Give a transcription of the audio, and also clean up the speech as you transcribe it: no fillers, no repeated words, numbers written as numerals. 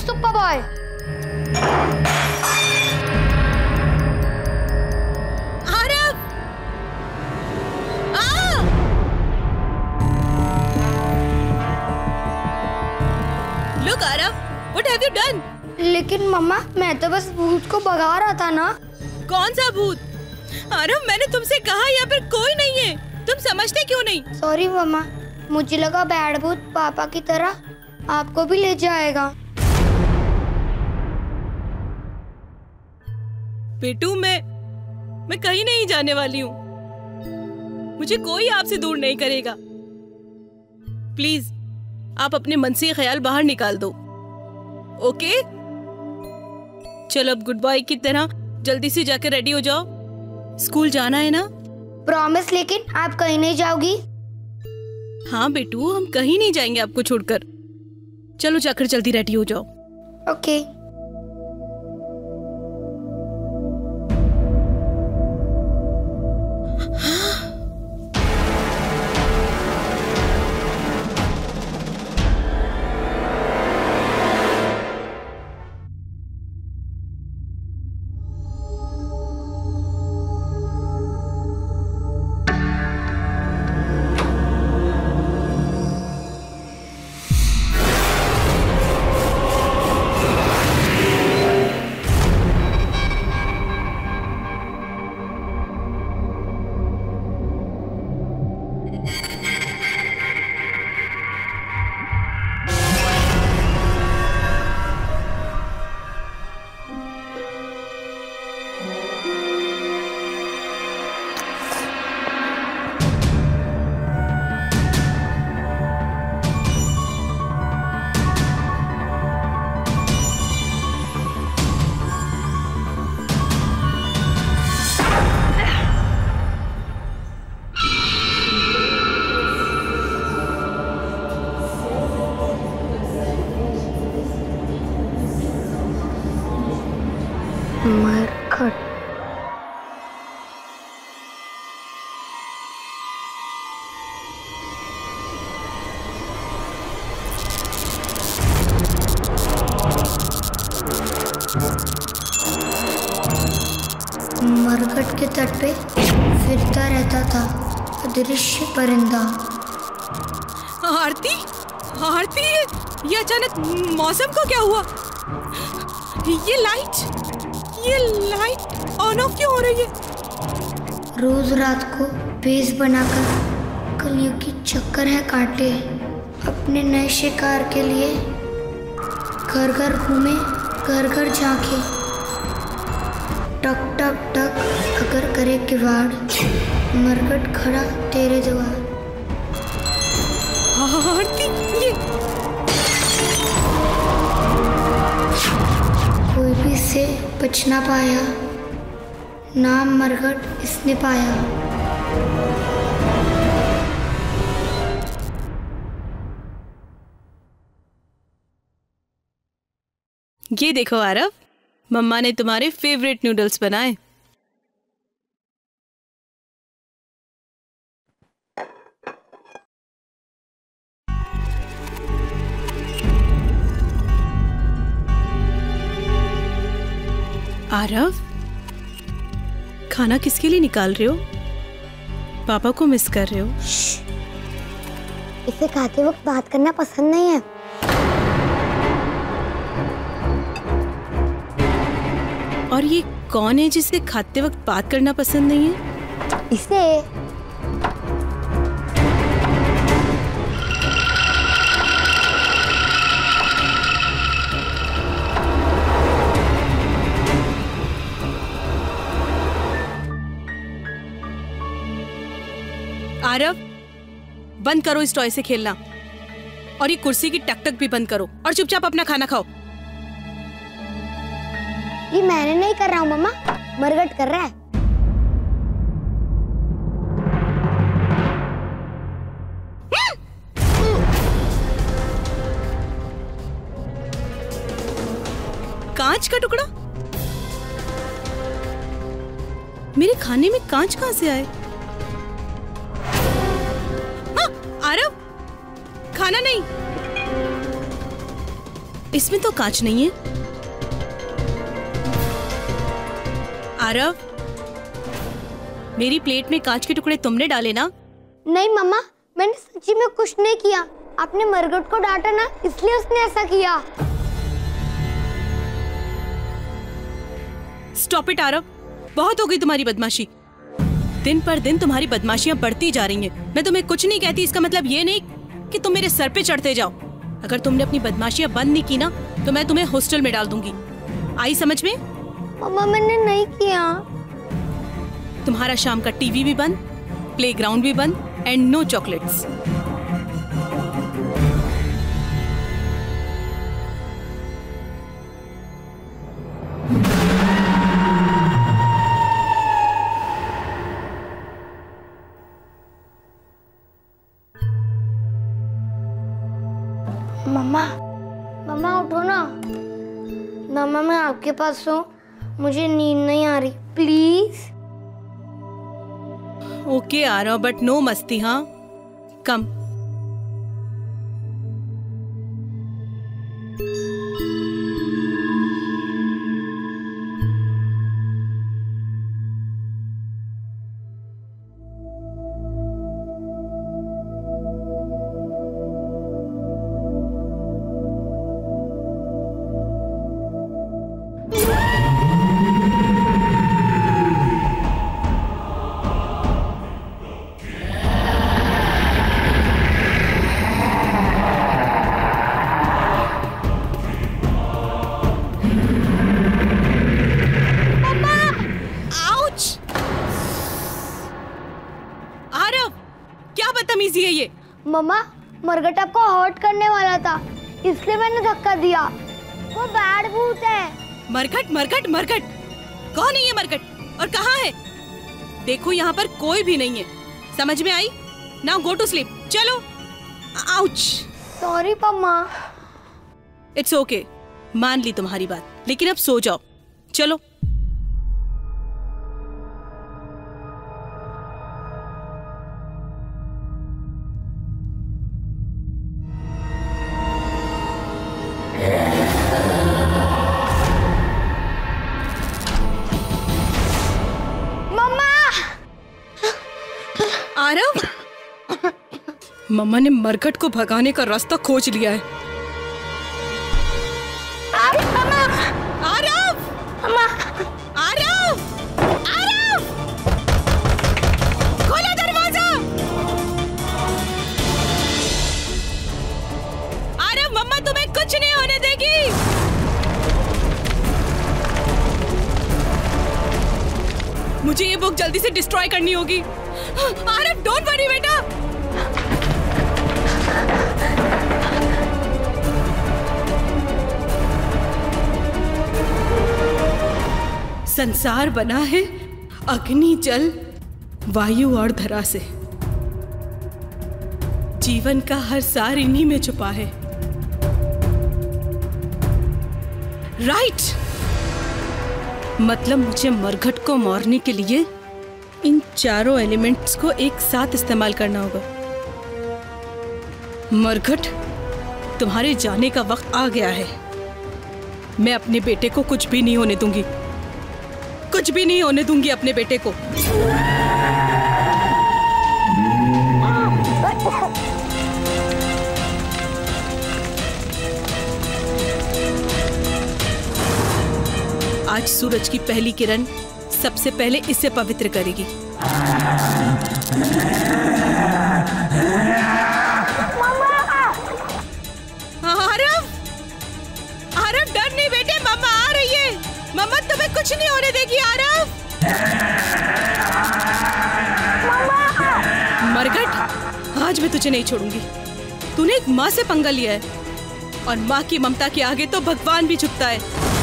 Super boy. Aarav, आ! Look Aarav, what have you done? लेकिन मम्मा, मैं तो बस भूत को भगा रहा था ना। कौन सा भूत? आरव, मैंने तुमसे कहा यहाँ पर कोई नहीं है, तुम समझते क्यों नहीं? सॉरी मम्मा, मुझे लगा बैड भूत पापा की तरह आपको भी ले जाएगा। बेटू, मैं कहीं नहीं जाने वाली हूँ। मुझे कोई आपसे दूर नहीं करेगा। प्लीज आप अपने मन से ख्याल बाहर निकाल दो। ओके, चलो अब गुड बॉय की तरह जल्दी से जाकर रेडी हो जाओ, स्कूल जाना है ना? प्रॉमिस। लेकिन आप कहीं नहीं जाओगी? हाँ बेटू, हम कहीं नहीं जाएंगे आपको छोड़कर। चलो जाकर जल्दी रेडी हो जाओ। ओके। मरघट। मरघट के तट पे फिरता रहता था अदृश्य परिंदा। आरती, आरती, ये अचानक मौसम को क्या हुआ? ये लाइट ऑन ऑफ क्यों हो रही है? रोज रात को बेस बनाकर कलियों की चक्कर है काटे। अपने नए शिकार के लिए घर घर घूमे, घर घर झांके। टक टक टक अगर करे किवाड़, मरघट खड़ा तेरे द्वार। आरती, कोई भी से बच ना पाया, नाम मरघट इसने पाया। ये देखो आरव, मम्मा ने तुम्हारे फेवरेट नूडल्स बनाए। आरव, खाना किसके लिए निकाल रहे हो? पापा को मिस कर रहे हो? इसे खाते वक्त बात करना पसंद नहीं है। और ये कौन है जिसे खाते वक्त बात करना पसंद नहीं है? इसे। आरव, बंद करो इस टॉय से खेलना, और ये कुर्सी की टकटक भी बंद करो, और चुपचाप अपना खाना खाओ। ये मैंने नहीं कर रहा हूँ मम्मा, मरघट कर रहा है। कांच का टुकड़ा? मेरे खाने में कांच कहाँ से आए? आरव, खाना नहीं। इसमें तो कांच नहीं है। आरव, मेरी प्लेट में कांच के टुकड़े तुमने डाले ना? नहीं मम्मा, मैंने सच्ची में कुछ नहीं किया। आपने मरघट को डांटा ना, इसलिए उसने ऐसा किया। स्टॉप इट आरव, बहुत हो गई तुम्हारी बदमाशी। दिन पर दिन तुम्हारी बदमाशियां बढ़ती जा रही हैं। मैं तुम्हें कुछ नहीं कहती, इसका मतलब ये नहीं कि तुम मेरे सर पे चढ़ते जाओ। अगर तुमने अपनी बदमाशियां बंद नहीं की ना, तो मैं तुम्हें हॉस्टल में डाल दूंगी। आई समझ में? मम्मा मैंने नहीं किया। तुम्हारा शाम का टीवी भी बंद, प्लेग्राउंड भी बंद, एंड नो चॉकलेट्स। मम्मा, मम्मा उठो ना। मम्मा मैं आपके पास हूँ, मुझे नींद नहीं आ रही, प्लीज। ओके आ रहा, बट नो मस्ती। हाँ कम। बदतमीजी है ये। मम्मा, मरघट आपको हर्ट करने वाला था, इसलिए मैंने धक्का दिया। वो बैड भूत है। मरघट मरघट मरघट, कौन है ये मरघट और कहाँ है? देखो यहाँ पर कोई भी नहीं है, समझ में आई? Now go to sleep. चलो। आउच। सॉरी पम्मा। इट्स ओके, मान ली तुम्हारी बात, लेकिन अब सो जाओ। चलो। आरव, मम्मा ने मरघट को भगाने का रास्ता खोज लिया है। आरव, मम्मा, आरव, आरव, खोलो दरवाजा। आरव, मम्मा तुम्हें कुछ नहीं होने देगी। मुझे ये बुक जल्दी से डिस्ट्रॉय करनी होगी। आरव डोंट वरी बेटा। संसार बना है अग्नि, जल, वायु और धरा से। जीवन का हर सार इन्हीं में छुपा है। राइट, मतलब मुझे मरघट को मारने के लिए इन चारों एलिमेंट्स को एक साथ इस्तेमाल करना होगा। मरघट, तुम्हारे जाने का वक्त आ गया है। मैं अपने बेटे को कुछ भी नहीं होने दूंगी, कुछ भी नहीं होने दूंगी अपने बेटे को। आज सूरज की पहली किरण सबसे पहले इसे पवित्र करेगी। आरव, आरव डर नहीं बेटे, मम्मा आ रही है। मम्मा तुम्हें कुछ नहीं होने देगी। आरव, मरघट आज मैं तुझे नहीं छोड़ूंगी। तूने एक माँ से पंगा लिया है, और माँ की ममता के आगे तो भगवान भी झुकता है।